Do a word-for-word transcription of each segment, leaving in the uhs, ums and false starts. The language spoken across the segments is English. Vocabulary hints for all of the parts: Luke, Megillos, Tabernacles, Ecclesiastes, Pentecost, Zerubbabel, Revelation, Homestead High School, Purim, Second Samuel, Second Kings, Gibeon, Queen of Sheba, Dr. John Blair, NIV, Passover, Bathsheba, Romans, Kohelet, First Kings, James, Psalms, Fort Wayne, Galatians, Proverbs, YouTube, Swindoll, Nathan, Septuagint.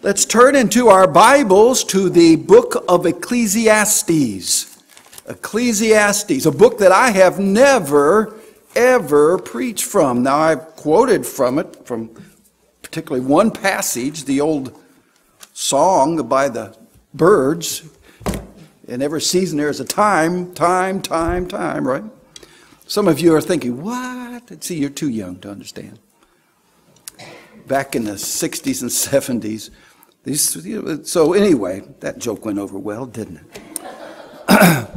Let's turn into our Bibles to the book of Ecclesiastes. Ecclesiastes, a book that I have never, ever preached from. Now, I've quoted from it, from particularly one passage, the old song by the Birds. In every season, there's a time, time, time, time, right? Some of you are thinking, what? See, you're too young to understand. Back in the sixties and seventies, These, so anyway, that joke went over well, didn't it?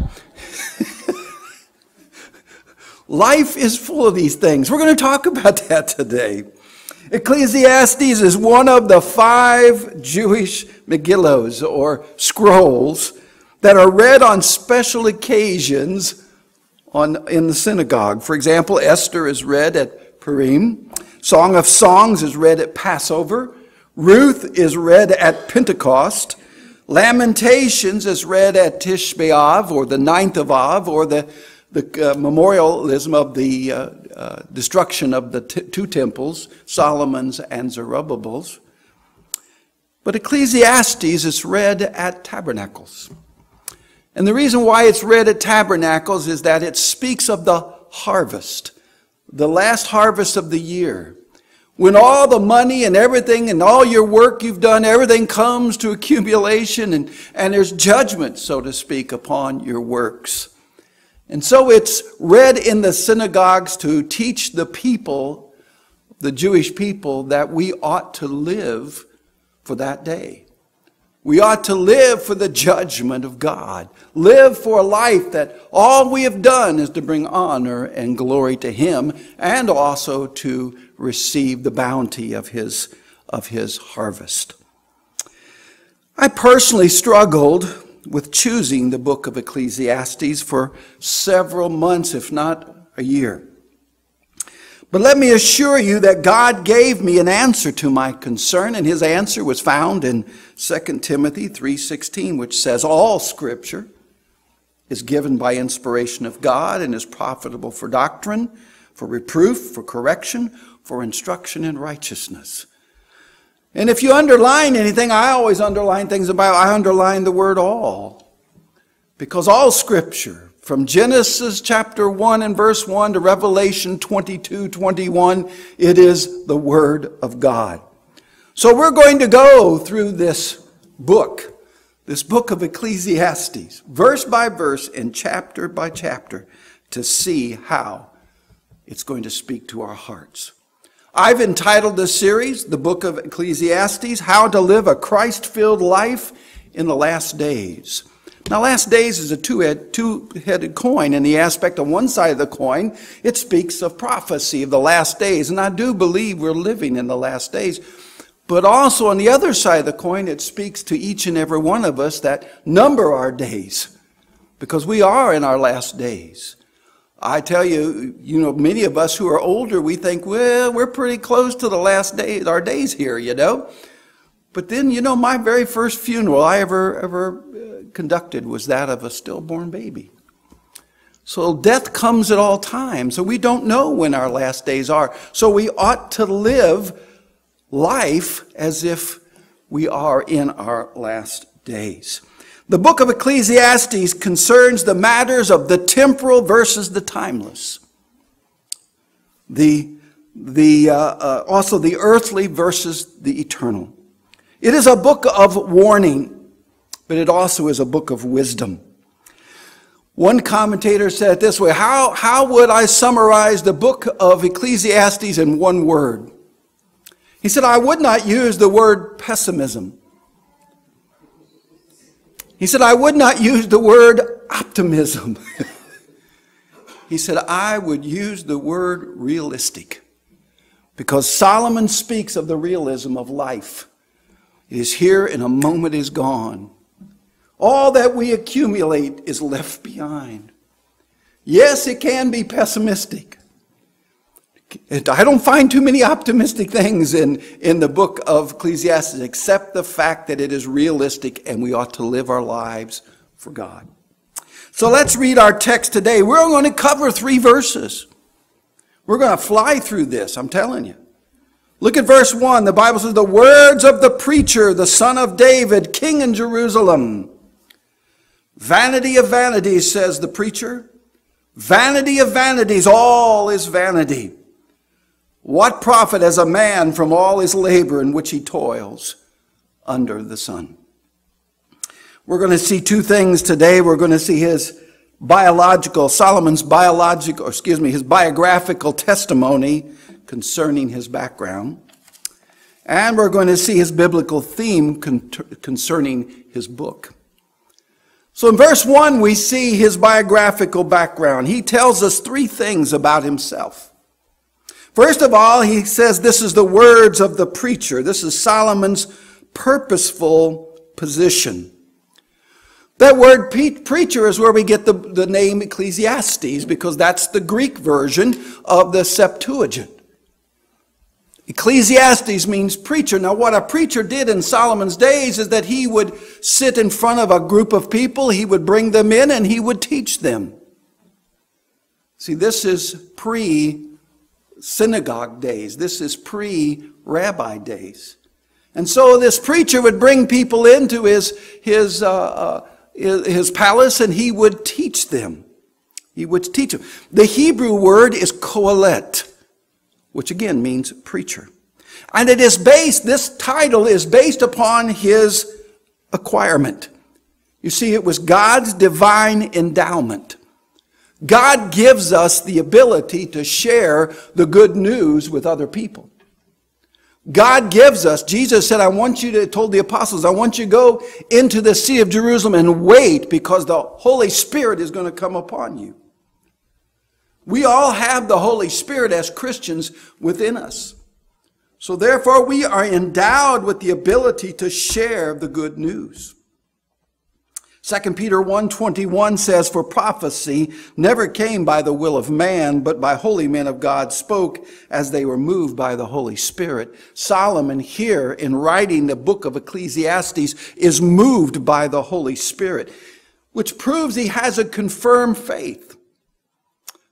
Life is full of these things. We're going to talk about that today. Ecclesiastes is one of the five Jewish Megillos, or scrolls, that are read on special occasions on, in the synagogue. For example, Esther is read at Purim. Song of Songs is read at Passover. Ruth is read at Pentecost. Lamentations is read at Tishbe'Av, or the ninth of Av, or the, the uh, memorialism of the uh, uh, destruction of the t two temples, Solomon's and Zerubbabel's. But Ecclesiastes is read at Tabernacles. And the reason why it's read at Tabernacles is that it speaks of the harvest, the last harvest of the year, when all the money and everything and all your work you've done, everything comes to accumulation, and, and there's judgment, so to speak, upon your works. And so it's read in the synagogues to teach the people, the Jewish people, that we ought to live for that day. We ought to live for the judgment of God. Live for a life that all we have done is to bring honor and glory to Him, and also to receive the bounty of His, of His harvest. I personally struggled with choosing the book of Ecclesiastes for several months, if not a year. But let me assure you that God gave me an answer to my concern, and His answer was found in Second Timothy three sixteen, which says, all Scripture is given by inspiration of God and is profitable for doctrine, for reproof, for correction, for instruction in righteousness. And if you underline anything, I always underline things about, I underline the word all, because all Scripture, from Genesis chapter one and verse one to Revelation twenty-two, twenty-one, it is the Word of God. So we're going to go through this book, this book of Ecclesiastes, verse by verse and chapter by chapter, to see how it's going to speak to our hearts. I've entitled this series, The Book of Ecclesiastes, How to Live a Christ-Filled Life in the Last Days. Now, last days is a two-headed two-headed coin. In the aspect of one side of the coin, it speaks of prophecy of the last days. And I do believe we're living in the last days. But also on the other side of the coin, it speaks to each and every one of us that number our days, because we are in our last days. I tell you, you know, many of us who are older, we think, well, we're pretty close to the last day, our days here, you know. But then, you know, my very first funeral I ever, ever conducted was that of a stillborn baby. So death comes at all times. So we don't know when our last days are. So we ought to live life as if we are in our last days. The book of Ecclesiastes concerns the matters of the temporal versus the timeless. The, the, uh, uh, also the earthly versus the eternal. It is a book of warning, but it also is a book of wisdom. One commentator said it this way, how, how would I summarize the book of Ecclesiastes in one word? He said, I would not use the word pessimism. He said, I would not use the word optimism. He said, I would use the word realistic, because Solomon speaks of the realism of life. It is here and a moment is gone. All that we accumulate is left behind. Yes, it can be pessimistic. I don't find too many optimistic things in, in the book of Ecclesiastes, except the fact that it is realistic and we ought to live our lives for God. So let's read our text today. We're going to cover three verses. We're going to fly through this, I'm telling you. Look at verse one. The Bible says, the words of the preacher, the son of David, king in Jerusalem. Vanity of vanities, says the preacher. Vanity of vanities, all is vanity. What profit has a man from all his labor in which he toils under the sun? We're going to see two things today. We're going to see his biological, Solomon's biological, excuse me, his biographical testimony concerning his background. And we're going to see his biblical theme con concerning his book. So in verse one, we see his biographical background. He tells us three things about himself. First of all, he says this is the words of the preacher. This is Solomon's purposeful position. That word preacher is where we get the, the name Ecclesiastes, because that's the Greek version of the Septuagint. Ecclesiastes means preacher. Now, what a preacher did in Solomon's days is that he would sit in front of a group of people, he would bring them in, and he would teach them. See, this is pre-synagogue days. This is pre-rabbi days. And so this preacher would bring people into his, his, uh, uh, his palace, and he would teach them. He would teach them. The Hebrew word is kohelet, which again means preacher. And it is based, this title is based upon his acquirement. You see, it was God's divine endowment. God gives us the ability to share the good news with other people. God gives us, Jesus said, I want you to, told the apostles, I want you to go into the city of Jerusalem and wait, because the Holy Spirit is going to come upon you. We all have the Holy Spirit as Christians within us. So therefore, we are endowed with the ability to share the good news. Second Peter one twenty-one says, for prophecy never came by the will of man, but by holy men of God spoke as they were moved by the Holy Spirit. Solomon here, in writing the book of Ecclesiastes, is moved by the Holy Spirit, which proves he has a confirmed faith.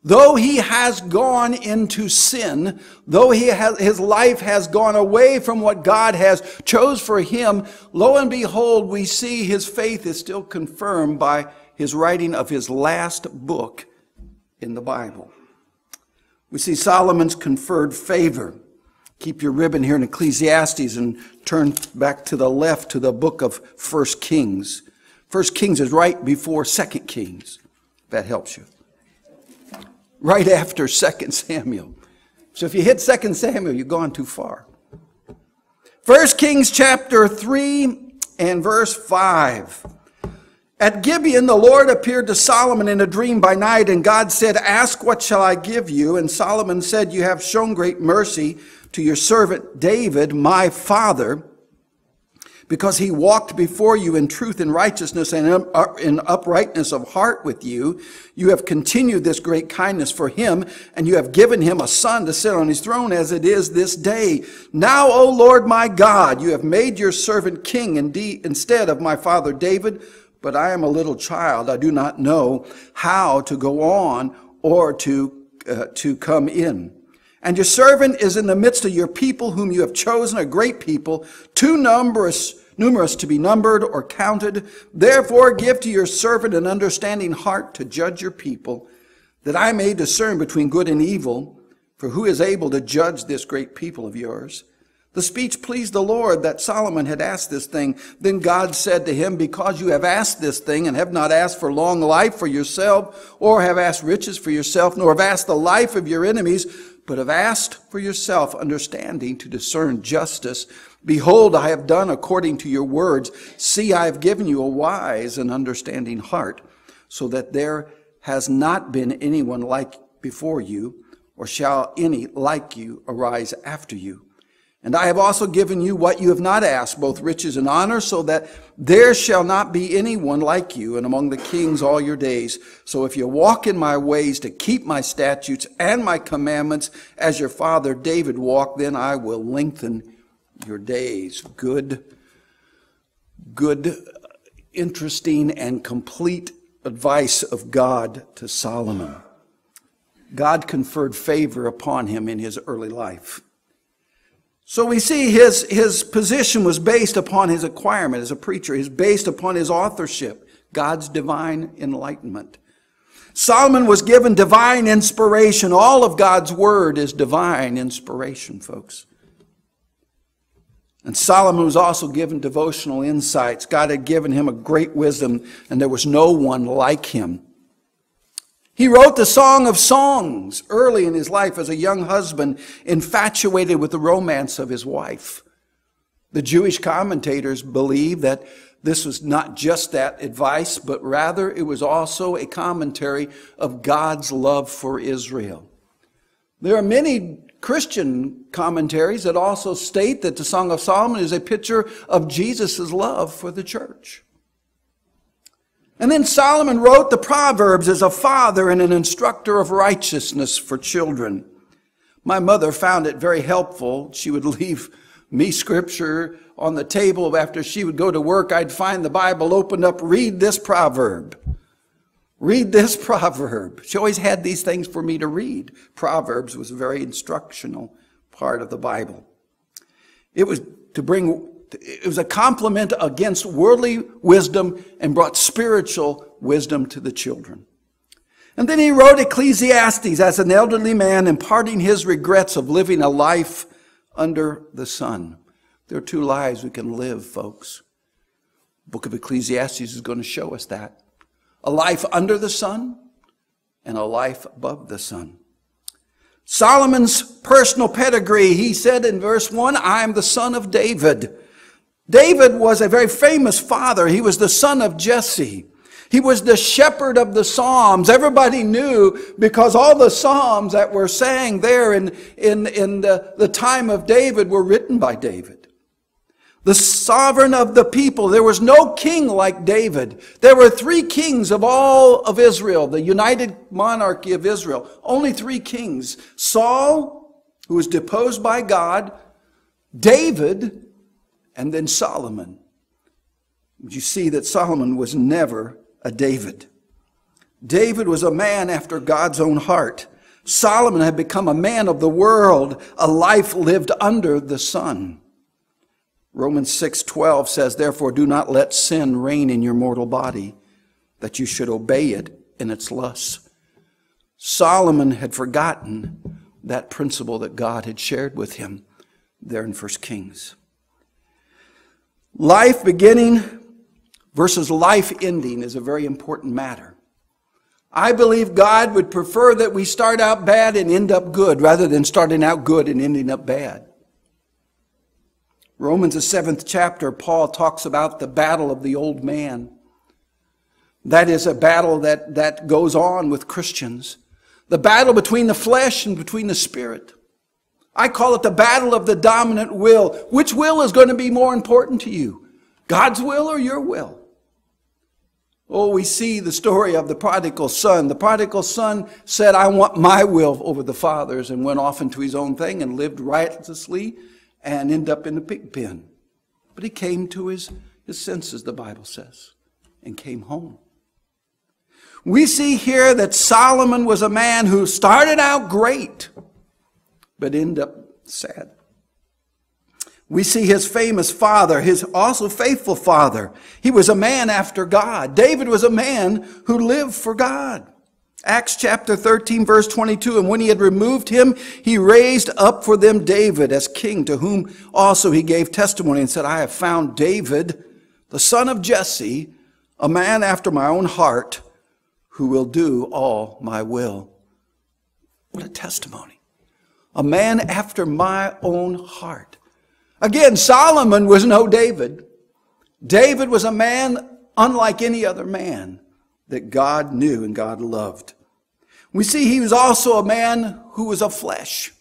Though he has gone into sin, though he has, his life has gone away from what God has chose for him, lo and behold, we see his faith is still confirmed by his writing of his last book in the Bible. We see Solomon's conferred favor. Keep your ribbon here in Ecclesiastes and turn back to the left to the book of First Kings. First Kings is right before Second Kings, if that helps you. Right after Second Samuel. So if you hit Second Samuel, you've gone too far. First Kings chapter three and verse five. At Gibeon, the Lord appeared to Solomon in a dream by night, and God said, ask, what shall I give you? And Solomon said, you have shown great mercy to your servant David, my father, because he walked before you in truth and righteousness and in uprightness of heart with you. You have continued this great kindness for him, and you have given him a son to sit on his throne as it is this day. Now, O Lord my God, you have made your servant king indeed instead of my father David, but I am a little child. I do not know how to go on or to, uh, to come in. And your servant is in the midst of your people whom you have chosen, a great people, too numerous, numerous to be numbered or counted. Therefore give to your servant an understanding heart to judge your people, that I may discern between good and evil, for who is able to judge this great people of yours? The speech pleased the Lord that Solomon had asked this thing. Then God said to him, because you have asked this thing and have not asked for long life for yourself, or have asked riches for yourself, nor have asked the life of your enemies, but have asked for yourself understanding to discern justice. Behold, I have done according to your words. See, I have given you a wise and understanding heart, so that there has not been anyone like before you, or shall any like you arise after you. And I have also given you what you have not asked, both riches and honor, so that there shall not be anyone like you, and among the kings all your days. So if you walk in my ways to keep my statutes and my commandments, as your father David walked, then I will lengthen your days. Good, good, interesting, and complete advice of God to Solomon. God conferred favor upon him in his early life. So we see his, his position was based upon his acquirement as a preacher. He's based upon his authorship, God's divine enlightenment. Solomon was given divine inspiration. All of God's word is divine inspiration, folks. And Solomon was also given devotional insights. God had given him a great wisdom, and there was no one like him. He wrote the Song of Songs early in his life as a young husband, infatuated with the romance of his wife. The Jewish commentators believe that this was not just that advice, but rather it was also a commentary of God's love for Israel. There are many Christian commentaries that also state that the Song of Solomon is a picture of Jesus' love for the church. And then Solomon wrote the Proverbs as a father and an instructor of righteousness for children. My mother found it very helpful. She would leave me scripture on the table. After she would go to work, I'd find the Bible opened up, read this proverb. Read this proverb. She always had these things for me to read. Proverbs was a very instructional part of the Bible. It was to bring... It was a compliment against worldly wisdom and brought spiritual wisdom to the children. And then he wrote Ecclesiastes as an elderly man, imparting his regrets of living a life under the sun. There are two lives we can live, folks. The book of Ecclesiastes is going to show us that. A life under the sun and a life above the sun. Solomon's personal pedigree, he said in verse one, I am the son of David. David was a very famous father. He was the son of Jesse. He was the shepherd of the Psalms. Everybody knew because all the Psalms that were sang there in, in, in the, the time of David were written by David. The sovereign of the people. There was no king like David. There were three kings of all of Israel, the united monarchy of Israel. Only three kings. Saul, who was deposed by God, David, and then Solomon. You see that Solomon was never a David. David was a man after God's own heart. Solomon had become a man of the world, a life lived under the sun. Romans six twelve says, therefore, do not let sin reign in your mortal body, that you should obey it in its lusts. Solomon had forgotten that principle that God had shared with him there in First Kings. Life beginning versus life ending is a very important matter. I believe God would prefer that we start out bad and end up good rather than starting out good and ending up bad. Romans, the seventh chapter, Paul talks about the battle of the old man. That is a battle that, that goes on with Christians. The battle between the flesh and between the spirit. I call it the battle of the dominant will. Which will is going to be more important to you? God's will or your will? Oh, we see the story of the prodigal son. The prodigal son said, I want my will over the Father's, and went off into his own thing and lived riotously and ended up in the pig pen. But he came to his, his senses, the Bible says, and came home. We see here that Solomon was a man who started out great, but end up sad. We see his famous father, his also faithful father. He was a man after God. David was a man who lived for God. Acts chapter thirteen, verse twenty-two, and when he had removed him, he raised up for them David as king, to whom also he gave testimony and said, I have found David, the son of Jesse, a man after my own heart, who will do all my will. What a testimony. A man after my own heart. Again, Solomon was no David. David was a man unlike any other man that God knew and God loved. We see he was also a man who was of flesh.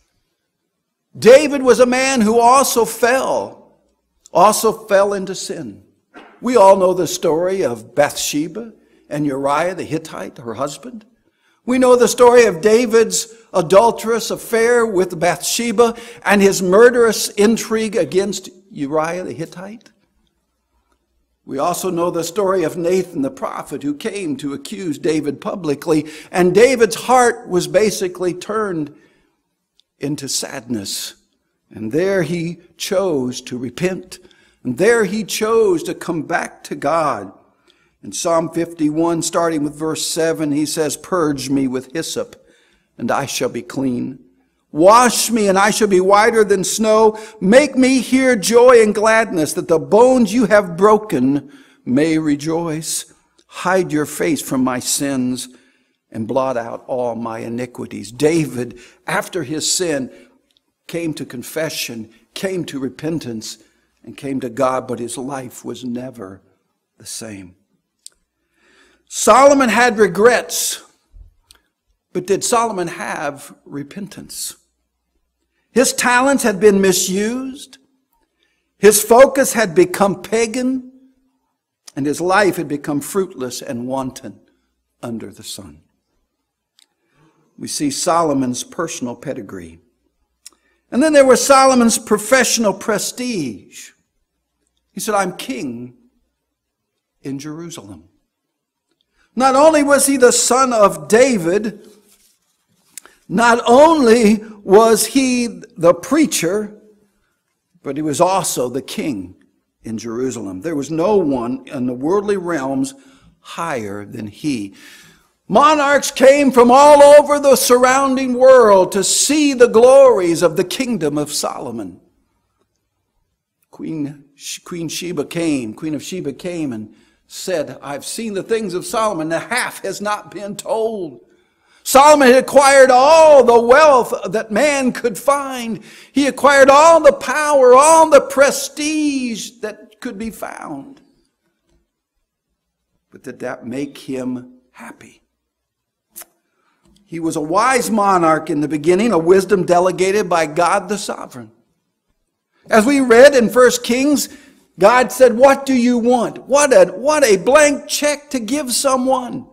David was a man who also fell, also fell into sin. We all know the story of Bathsheba and Uriah the Hittite, her husband. We know the story of David's adulterous affair with Bathsheba and his murderous intrigue against Uriah the Hittite. We also know the story of Nathan the prophet, who came to accuse David publicly, and David's heart was basically turned into sadness And there he chose to repent. And there he chose to come back to God. In Psalm fifty-one, starting with verse seven, he says, "Purge me with hyssop, and I shall be clean. Wash me, and I shall be whiter than snow. Make me hear joy and gladness, that the bones you have broken may rejoice. Hide your face from my sins, and blot out all my iniquities." David, after his sin, came to confession, came to repentance, and came to God, but his life was never the same. Solomon had regrets, but did Solomon have repentance? His talents had been misused, his focus had become pagan, and his life had become fruitless and wanton under the sun. We see Solomon's personal pedigree. And then there was Solomon's professional prestige. He said, "I'm king in Jerusalem." Not only was he the son of David, not only was he the preacher, but he was also the king in Jerusalem. There was no one in the worldly realms higher than he. Monarchs came from all over the surrounding world to see the glories of the kingdom of Solomon. Queen, Queen Sheba came, Queen of Sheba came and said, "I've seen the things of Solomon, the half has not been told." Solomon had acquired all the wealth that man could find. He acquired all the power, all the prestige that could be found. But did that make him happy? He was a wise monarch in the beginning, a wisdom delegated by God the sovereign. As we read in First Kings, God said, "What do you want?" What a, what a blank check to give someone.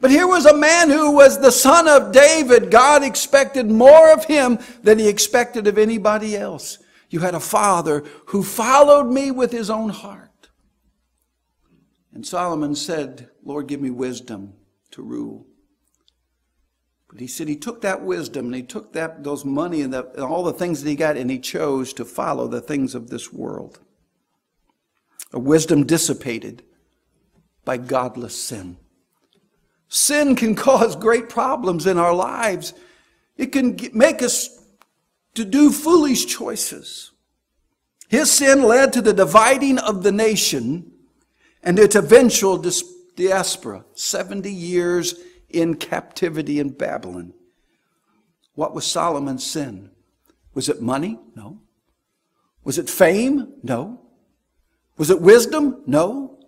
But here was a man who was the son of David. God expected more of him than he expected of anybody else. "You had a father who followed me with his own heart." And Solomon said, "Lord, give me wisdom to rule." But he said he took that wisdom and he took that, those money and, that, and all the things that he got, and he chose to follow the things of this world. A wisdom dissipated by godless sin. Sin can cause great problems in our lives. It can make us to do foolish choices. His sin led to the dividing of the nation and its eventual diaspora, seventy years in captivity in Babylon. What was Solomon's sin? Was it money? No. Was it fame? No. Was it wisdom? No.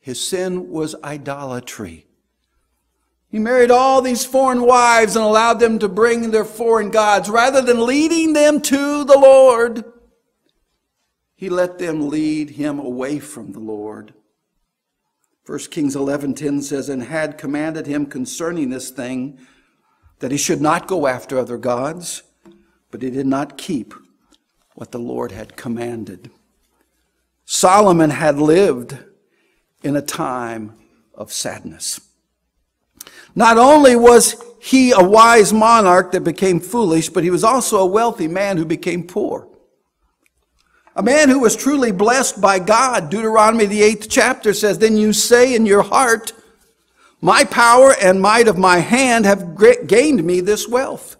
His sin was idolatry. He married all these foreign wives and allowed them to bring their foreign gods. Rather than leading them to the Lord, he let them lead him away from the Lord. First Kings eleven ten says, "And had commanded him concerning this thing, that he should not go after other gods, but he did not keep what the Lord had commanded." Solomon had lived in a time of sadness. Not only was he a wise monarch that became foolish, but he was also a wealthy man who became poor. A man who was truly blessed by God. Deuteronomy, the eighth chapter says, "Then you say in your heart, my power and might of my hand have gained me this wealth.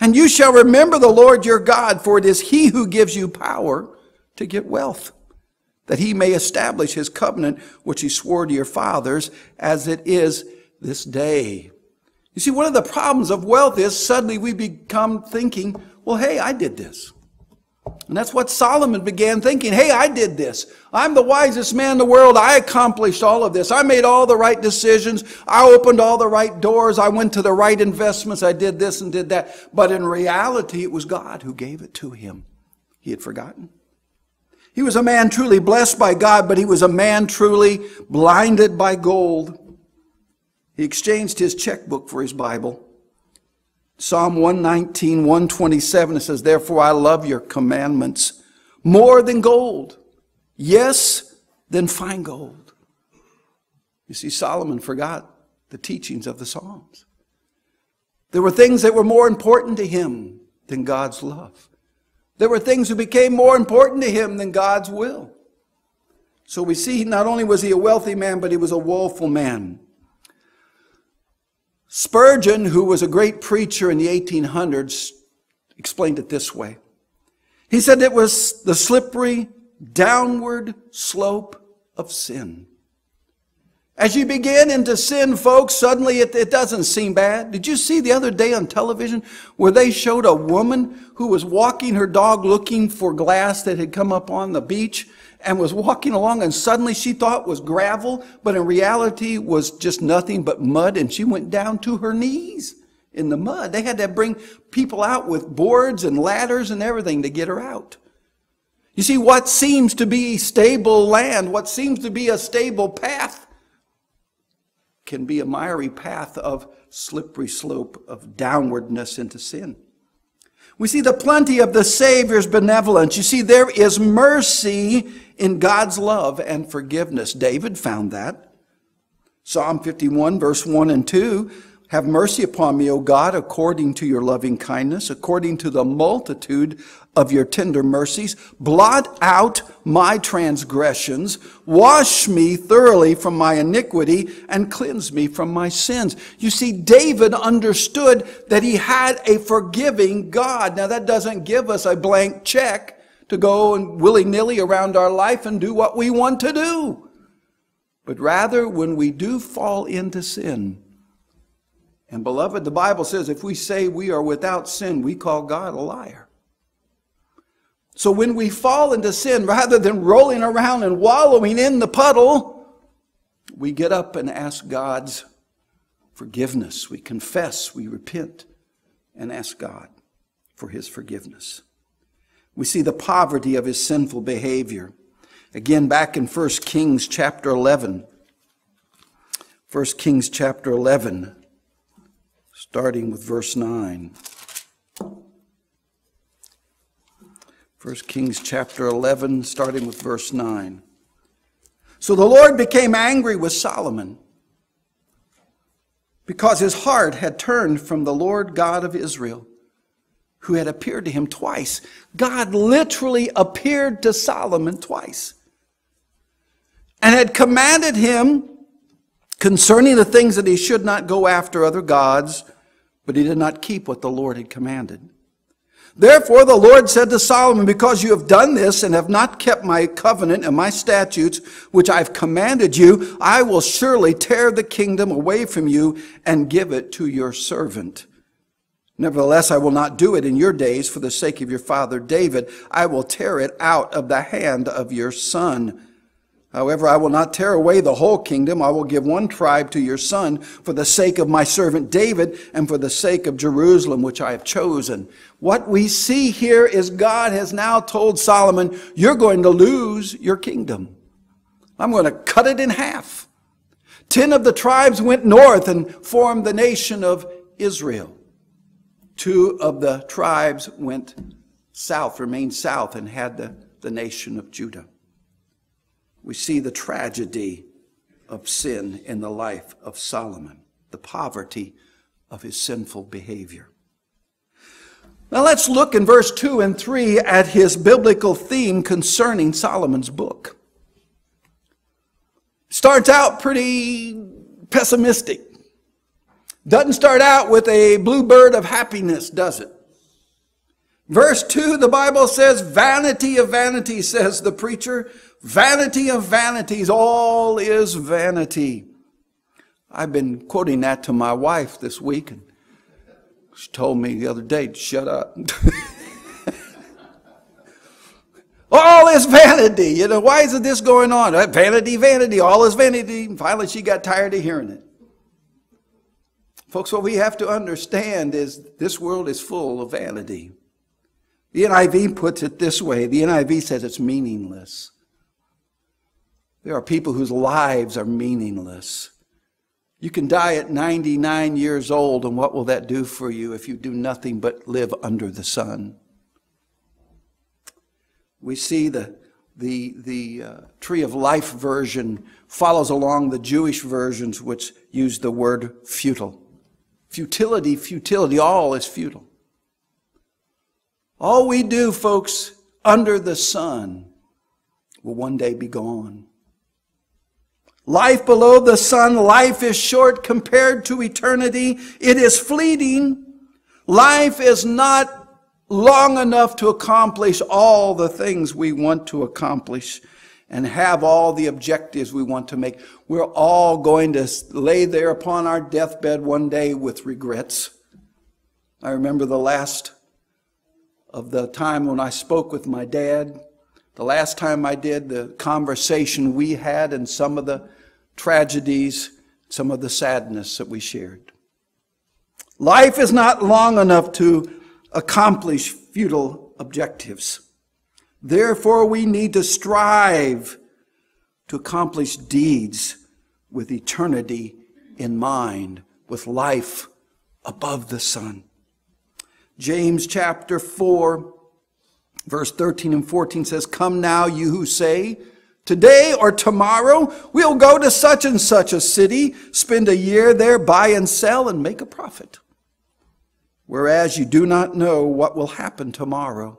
And you shall remember the Lord your God, for it is he who gives you power to get wealth, that he may establish his covenant, which he swore to your fathers, as it is this day." You see, one of the problems of wealth is suddenly we become thinking, well, hey, I did this. And that's what Solomon began thinking. Hey, I did this. I'm the wisest man in the world. I accomplished all of this. I made all the right decisions. I opened all the right doors. I went to the right investments. I did this and did that. But in reality, it was God who gave it to him. He had forgotten. He was a man truly blessed by God, but he was a man truly blinded by gold. He exchanged his checkbook for his Bible. Psalm one nineteen, one twenty-seven, it says, "Therefore I love your commandments more than gold, yes, than fine gold." You see, Solomon forgot the teachings of the Psalms. There were things that were more important to him than God's love. There were things that became more important to him than God's will. So we see not only was he a wealthy man, but he was a woeful man. Spurgeon, who was a great preacher in the eighteen hundreds, explained it this way. He said it was the slippery downward slope of sin. As you begin into sin, folks, suddenly it, it doesn't seem bad. Did you see the other day on television where they showed a woman who was walking her dog looking for glass that had come up on the beach and was walking along, and suddenly she thought was gravel, but in reality was just nothing but mud, and she went down to her knees in the mud. They had to bring people out with boards and ladders and everything to get her out. You see, what seems to be stable land, what seems to be a stable path, can be a miry path of slippery slope of downwardness into sin. We see the plenty of the Savior's benevolence. You see, there is mercy in God's love and forgiveness. David found that. Psalm fifty-one, verse one and two, have mercy upon me, O God, according to your loving kindness, according to the multitude of your tender mercies. Blot out my transgressions. Wash me thoroughly from my iniquity and cleanse me from my sins. You see, David understood that he had a forgiving God. Now, that doesn't give us a blank check to go and willy-nilly around our life and do what we want to do. But rather, when we do fall into sin, and beloved, the Bible says if we say we are without sin, we call God a liar. So when we fall into sin, rather than rolling around and wallowing in the puddle, we get up and ask God's forgiveness. We confess, we repent, and ask God for his forgiveness. We see the poverty of his sinful behavior. Again, back in First Kings chapter eleven. First Kings chapter eleven. Starting with verse nine. First Kings chapter eleven, starting with verse nine. So the Lord became angry with Solomon because his heart had turned from the Lord God of Israel, who had appeared to him twice. God literally appeared to Solomon twice and had commanded him concerning the things that he should not go after other gods, but he did not keep what the Lord had commanded. Therefore the Lord said to Solomon, because you have done this and have not kept my covenant and my statutes, which I have commanded you, I will surely tear the kingdom away from you and give it to your servant. Nevertheless, I will not do it in your days for the sake of your father David. I will tear it out of the hand of your son. However, I will not tear away the whole kingdom. I will give one tribe to your son for the sake of my servant David and for the sake of Jerusalem, which I have chosen. What we see here is God has now told Solomon, you're going to lose your kingdom. I'm going to cut it in half. Ten of the tribes went north and formed the nation of Israel. Two of the tribes went south, remained south, and had the, the nation of Judah. We see the tragedy of sin in the life of Solomon, the poverty of his sinful behavior. Now let's look in verse two and three at his biblical theme concerning Solomon's book. Starts out pretty pessimistic. Doesn't start out with a bluebird of happiness, does it? Verse two, the Bible says, vanity of vanity, says the preacher. Vanity of vanities, all is vanity. I've been quoting that to my wife this week, and she told me the other day, shut up. All is vanity. You know, why is this going on? Vanity, vanity, all is vanity. And finally, she got tired of hearing it. Folks, what we have to understand is this world is full of vanity. The N I V puts it this way. The N I V says it's meaningless. There are people whose lives are meaningless. You can die at ninety-nine years old, and what will that do for you if you do nothing but live under the sun? We see the, the, the uh, Tree of Life version follows along the Jewish versions, which use the word futile. Futility, futility, all is futile. All we do, folks, under the sun will one day be gone. Life below the sun, life is short compared to eternity. It is fleeting. Life is not long enough to accomplish all the things we want to accomplish and have all the objectives we want to make. We're all going to lay there upon our deathbed one day with regrets. I remember the last of the time when I spoke with my dad, the last time I did, the conversation we had and some of the tragedies, some of the sadness that we shared. Life is not long enough to accomplish futile objectives. Therefore, we need to strive to accomplish deeds with eternity in mind, with life above the sun. James chapter four, verse thirteen and fourteen says, "Come now, you who say, today or tomorrow we'll go to such and such a city, spend a year there, buy and sell, and make a profit. Whereas you do not know what will happen tomorrow.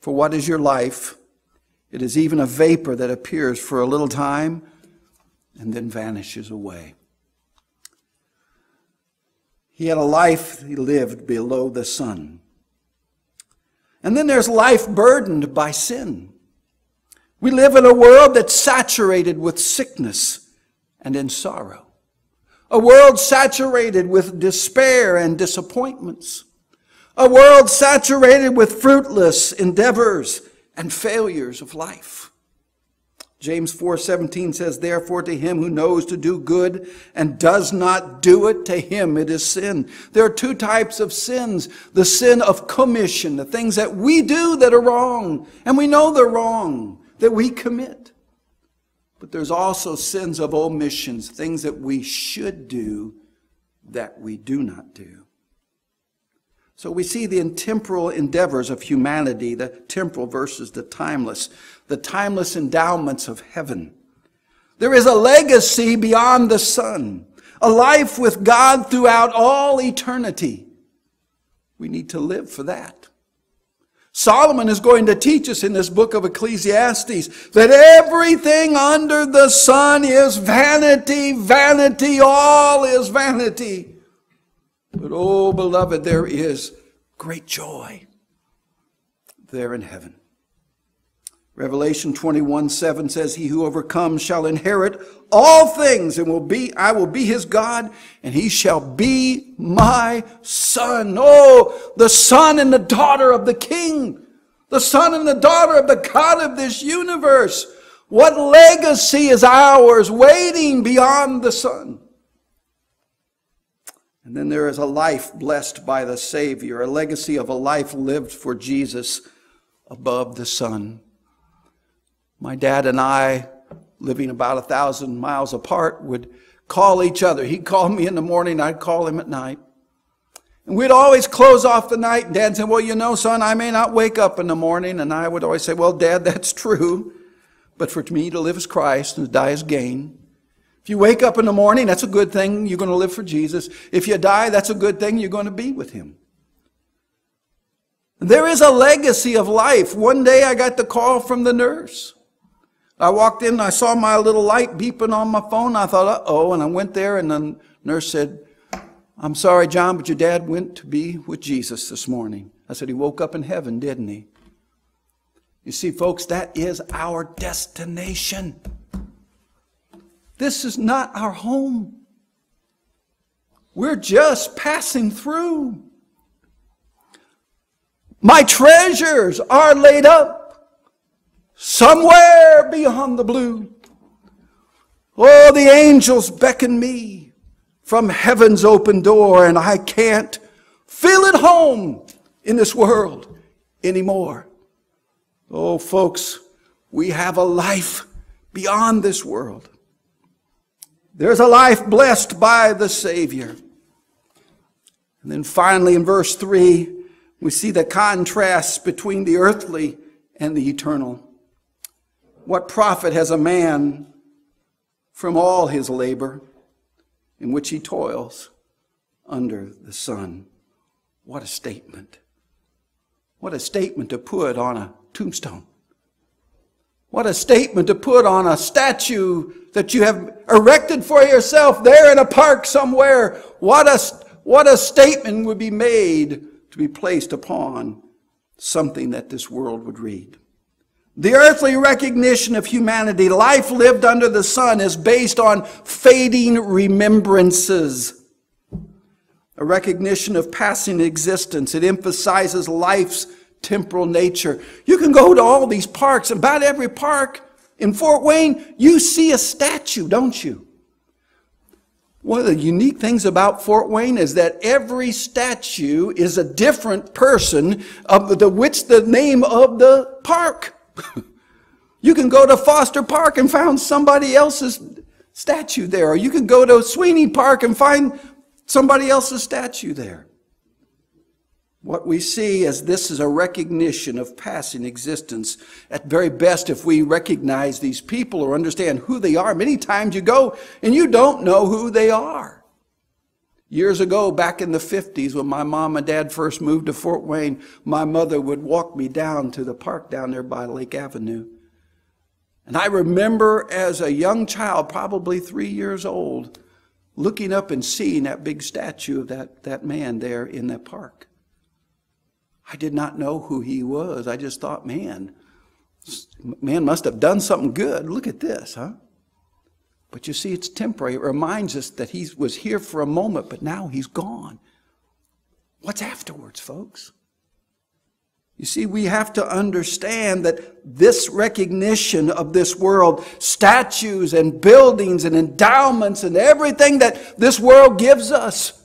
For what is your life? It is even a vapor that appears for a little time and then vanishes away." He had a life he lived below the sun. And then there's life burdened by sin. We live in a world that's saturated with sickness and in sorrow. A world saturated with despair and disappointments. A world saturated with fruitless endeavors and failures of life. James four seventeen says, "Therefore to him who knows to do good and does not do it, to him it is sin." There are two types of sins. The sin of commission, the things that we do that are wrong, and we know they're wrong, that we commit. But there's also sins of omissions, things that we should do that we do not do. So we see the temporal endeavors of humanity, the temporal versus the timeless, the timeless endowments of heaven. There is a legacy beyond the sun, a life with God throughout all eternity. We need to live for that. Solomon is going to teach us in this book of Ecclesiastes that everything under the sun is vanity, vanity, all is vanity. But, oh, beloved, there is great joy there in heaven. Revelation twenty-one seven says, "He who overcomes shall inherit all things, and will be, I will be his God, and he shall be my son." Oh, the son and the daughter of the King, the son and the daughter of the God of this universe. What legacy is ours waiting beyond the sun? And then there is a life blessed by the Savior, a legacy of a life lived for Jesus above the sun. My dad and I, living about a thousand miles apart, would call each other. He'd call me in the morning, I'd call him at night. And we'd always close off the night. Dad said, "Well, you know, son, I may not wake up in the morning." And I would always say, "Well, Dad, that's true. But for me to live is Christ and to die is gain. If you wake up in the morning, that's a good thing. You're going to live for Jesus. If you die, that's a good thing. You're going to be with him." There is a legacy of life. One day I got the call from the nurse. I walked in and I saw my little light beeping on my phone. I thought, uh-oh. And I went there and the nurse said, "I'm sorry, John, but your dad went to be with Jesus this morning." I said, "He woke up in heaven, didn't he?" You see, folks, that is our destination. This is not our home. We're just passing through. My treasures are laid up somewhere beyond the blue. Oh, the angels beckon me from heaven's open door, and I can't feel at home in this world anymore. Oh, folks, we have a life beyond this world. There's a life blessed by the Savior. And then finally in verse three, we see the contrast between the earthly and the eternal. "What profit has a man from all his labor in which he toils under the sun?" What a statement. What a statement to put on a tombstone. What a statement to put on a statue that you have erected for yourself there in a park somewhere. What a, what a statement would be made to be placed upon something that this world would read. The earthly recognition of humanity, life lived under the sun, is based on fading remembrances. A recognition of passing existence. It emphasizes life's temporal nature. You can go to all these parks. About every park in Fort Wayne, you see a statue, don't you? One of the unique things about Fort Wayne is that every statue is a different person of the which the name of the park. You can go to Foster Park and find somebody else's statue there. Or you can go to Sweeney Park and find somebody else's statue there. What we see is this is a recognition of passing existence. At very best, if we recognize these people or understand who they are, many times you go and you don't know who they are. Years ago, back in the fifties, when my mom and dad first moved to Fort Wayne, my mother would walk me down to the park down there by Lake Avenue. And I remember as a young child, probably three years old, looking up and seeing that big statue of that, that man there in that park. I did not know who he was. I just thought, man, man must have done something good. Look at this, huh? But you see, it's temporary. It reminds us that he was here for a moment, but now he's gone. What's afterwards, folks? You see, we have to understand that this recognition of this world, statues and buildings and endowments and everything that this world gives us,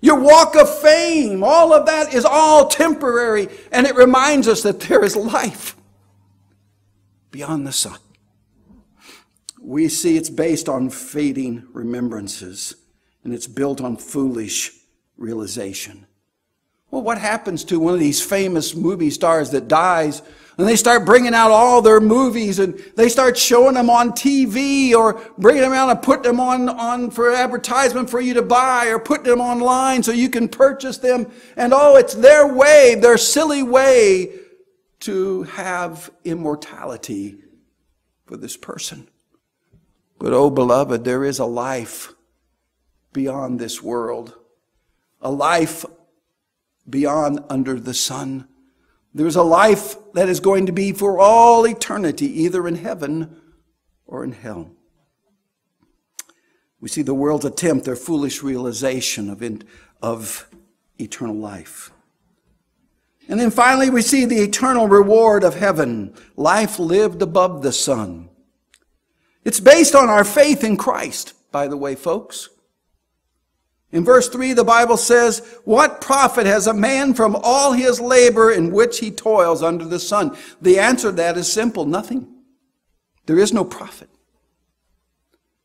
your walk of fame, all of that is all temporary, and it reminds us that there is life beyond the sun. We see it's based on fading remembrances, and it's built on foolish realization. Well, what happens to one of these famous movie stars that dies, and they start bringing out all their movies, and they start showing them on T V, or bringing them out and putting them on, on for advertisement for you to buy, or putting them online so you can purchase them. And oh, it's their way, their silly way to have immortality for this person. But oh, beloved, there is a life beyond this world, a life beyond under the sun. There's a life that is going to be for all eternity, either in heaven or in hell. We see the world's attempt, their foolish realization of, in, of eternal life. And then finally, we see the eternal reward of heaven, life lived above the sun. It's based on our faith in Christ, by the way, folks. In verse three, the Bible says, "What profit has a man from all his labor in which he toils under the sun?" The answer to that is simple, nothing. There is no profit.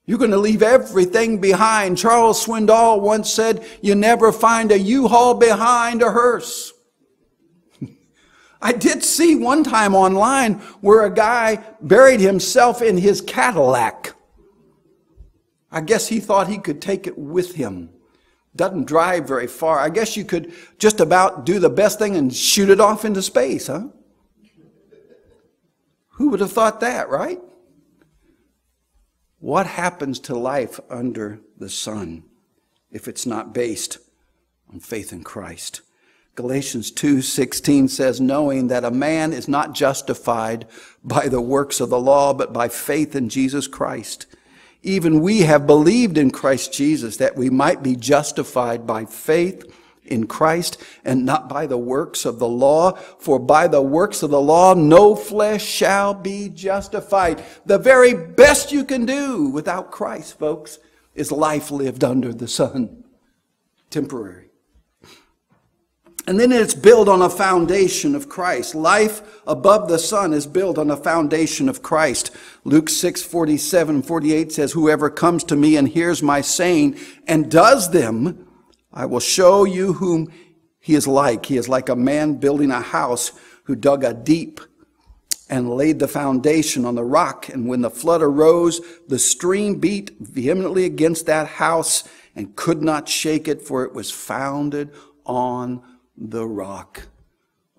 You're going to leave everything behind. Charles Swindoll once said, "You never find a U-Haul behind a hearse." I did see one time online where a guy buried himself in his Cadillac. I guess he thought he could take it with him. Doesn't drive very far. I guess you could just about do the best thing and shoot it off into space, huh? Who would have thought that, right? What happens to life under the sun if it's not based on faith in Christ? Galatians two sixteen says, "Knowing that a man is not justified by the works of the law, but by faith in Jesus Christ. Even we have believed in Christ Jesus, that we might be justified by faith in Christ and not by the works of the law. For by the works of the law, no flesh shall be justified." The very best you can do without Christ, folks, is life lived under the sun. Temporary. And then it's built on a foundation of Christ. Life above the sun is built on a foundation of Christ. Luke six, forty-seven, forty-eight says, "Whoever comes to me and hears my saying and does them, I will show you whom he is like. He is like a man building a house who dug a deep and laid the foundation on the rock. And when the flood arose, the stream beat vehemently against that house and could not shake it, for it was founded on the rock."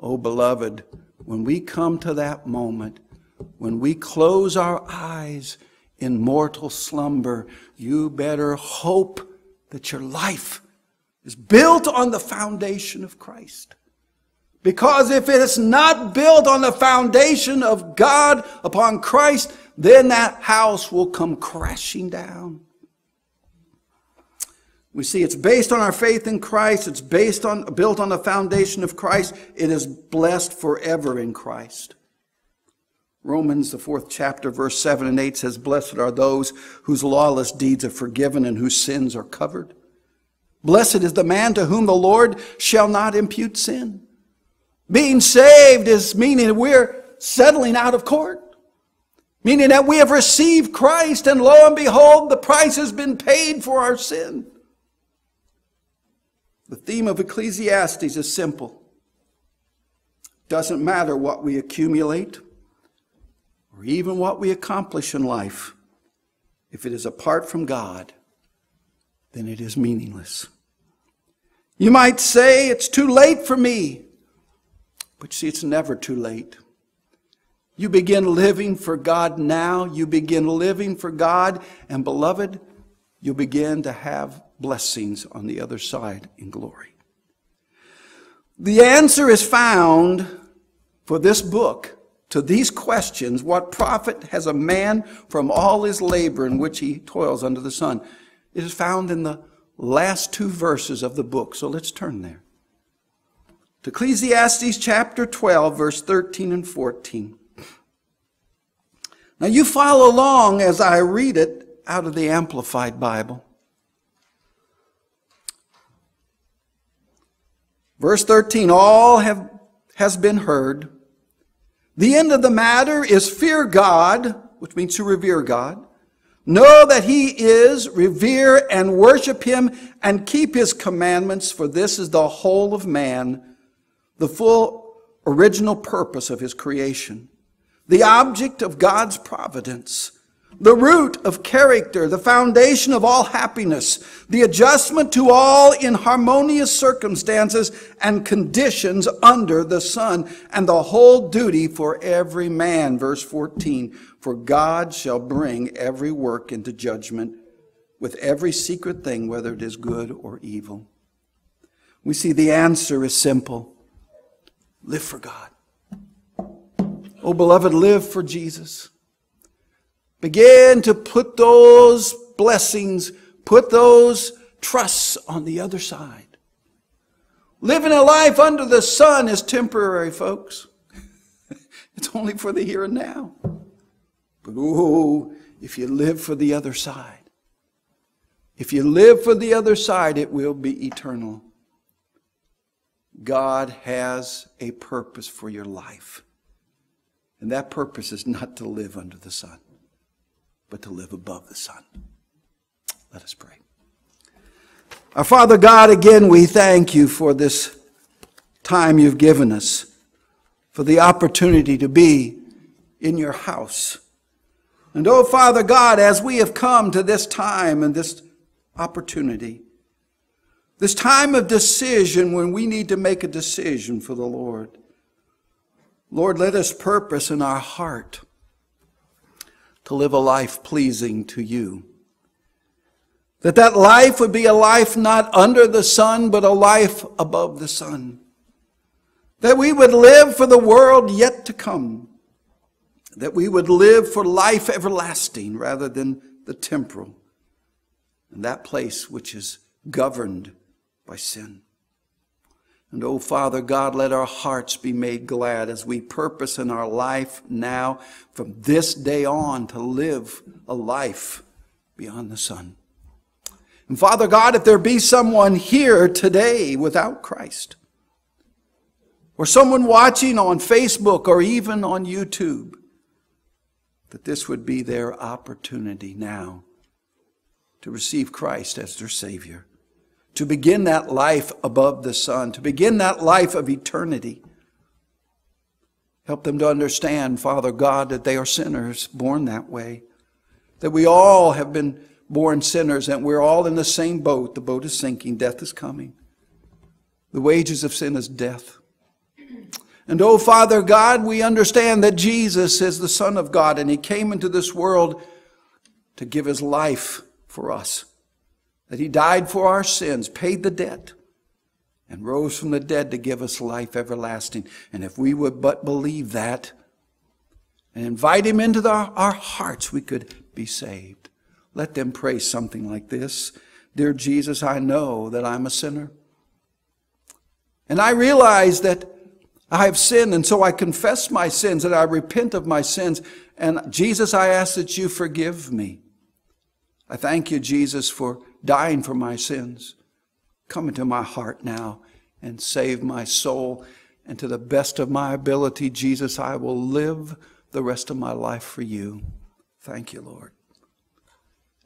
Oh, beloved, when we come to that moment, when we close our eyes in mortal slumber, you better hope that your life is built on the foundation of Christ. Because if it is not built on the foundation of God, upon Christ, then that house will come crashing down. We see it's based on our faith in Christ. It's based on, built on the foundation of Christ. It is blessed forever in Christ. Romans, the fourth chapter, verse seven and eight says, "Blessed are those whose lawless deeds are forgiven and whose sins are covered. Blessed is the man to whom the Lord shall not impute sin." Being saved is meaning we're settling out of court, meaning that we have received Christ, and lo and behold, the price has been paid for our sin. The theme of Ecclesiastes is simple. Doesn't matter what we accumulate or even what we accomplish in life. If it is apart from God, then it is meaningless. You might say, it's too late for me. But see, it's never too late. You begin living for God now. You begin living for God. And beloved, you begin to have blessings on the other side in glory. The answer is found for this book to these questions. What profit has a man from all his labor in which he toils under the sun? It is found in the last two verses of the book. So let's turn there. To Ecclesiastes chapter twelve, verse thirteen and fourteen. Now you follow along as I read it out of the Amplified Bible. Verse thirteen, all have, has been heard. The end of the matter is fear God, which means to revere God. Know that he is, revere and worship him, and keep his commandments, for this is the whole of man, the full original purpose of his creation, the object of God's providence, the root of character, the foundation of all happiness, the adjustment to all in harmonious circumstances and conditions under the sun, and the whole duty for every man. Verse fourteen, for God shall bring every work into judgment with every secret thing, whether it is good or evil. We see the answer is simple. Live for God. Oh, beloved, live for Jesus. Begin to put those blessings, put those trusts on the other side. Living a life under the sun is temporary, folks. It's only for the here and now. But oh, if you live for the other side, if you live for the other side, it will be eternal. God has a purpose for your life. And that purpose is not to live under the sun, but to live above the sun. Let us pray. Our Father God, again, we thank you for this time you've given us, for the opportunity to be in your house. And oh, Father God, as we have come to this time and this opportunity, this time of decision when we need to make a decision for the Lord, Lord, let us purpose in our heart to live a life pleasing to you. That that life would be a life not under the sun, but a life above the sun. That we would live for the world yet to come. That we would live for life everlasting rather than the temporal, and that place which is governed by sin. And, oh, Father God, let our hearts be made glad as we purpose in our life now from this day on to live a life beyond the sun. And, Father God, if there be someone here today without Christ, or someone watching on Facebook or even on YouTube, that this would be their opportunity now to receive Christ as their Savior, to begin that life above the sun, to begin that life of eternity. Help them to understand, Father God, that they are sinners born that way, that we all have been born sinners and we're all in the same boat. The boat is sinking. Death is coming. The wages of sin is death. And oh, Father God, we understand that Jesus is the Son of God, and he came into this world to give his life for us, that he died for our sins, paid the debt, and rose from the dead to give us life everlasting. And if we would but believe that and invite him into the, our hearts, we could be saved. Let them pray something like this. Dear Jesus, I know that I'm a sinner, and I realize that I have sinned, and so I confess my sins, and I repent of my sins. And Jesus, I ask that you forgive me. I thank you, Jesus, for dying for my sins. Come into my heart now and save my soul. And to the best of my ability, Jesus, I will live the rest of my life for you. Thank you, Lord.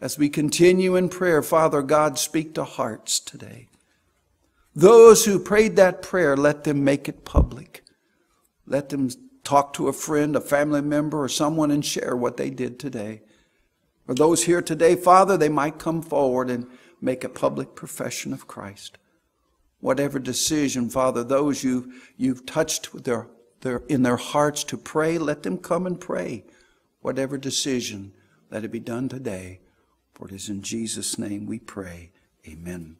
As we continue in prayer, Father God, speak to hearts today. Those who prayed that prayer, let them make it public. Let them talk to a friend, a family member, or someone and share what they did today. Or those here today, Father, they might come forward and make a public profession of Christ. Whatever decision, Father, those you've, you've touched with their, their, in their hearts to pray, let them come and pray. Whatever decision, let it be done today. For it is in Jesus' name we pray. Amen.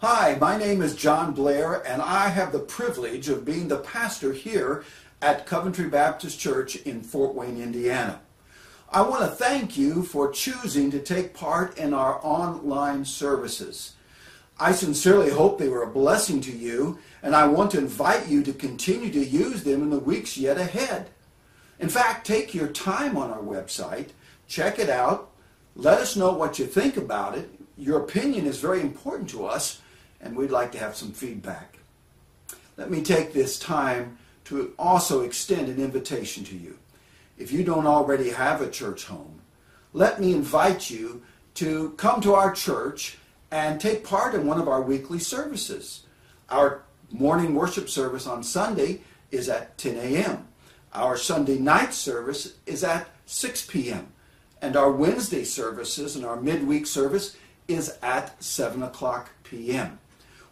Hi, my name is John Blair, and I have the privilege of being the pastor here at Coventry Baptist Church in Fort Wayne, Indiana. I want to thank you for choosing to take part in our online services. I sincerely hope they were a blessing to you, and I want to invite you to continue to use them in the weeks yet ahead. In fact, take your time on our website, check it out, let us know what you think about it. Your opinion is very important to us, and we'd like to have some feedback. Let me take this time to also extend an invitation to you. If you don't already have a church home, let me invite you to come to our church and take part in one of our weekly services. Our morning worship service on Sunday is at ten A M Our Sunday night service is at six P M And our Wednesday services and our midweek service is at seven o'clock P M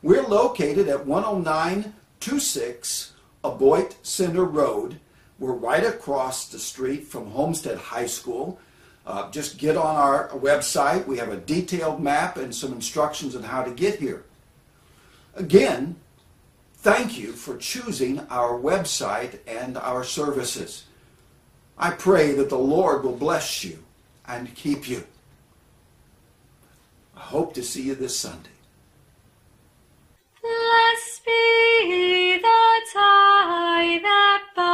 We're located at one oh nine twenty-six Aboit Center Road. We're right across the street from Homestead High School. Uh, just get on our website. We have a detailed map and some instructions on how to get here. Again, thank you for choosing our website and our services. I pray that the Lord will bless you and keep you. I hope to see you this Sunday. Blessed be the tie that binds.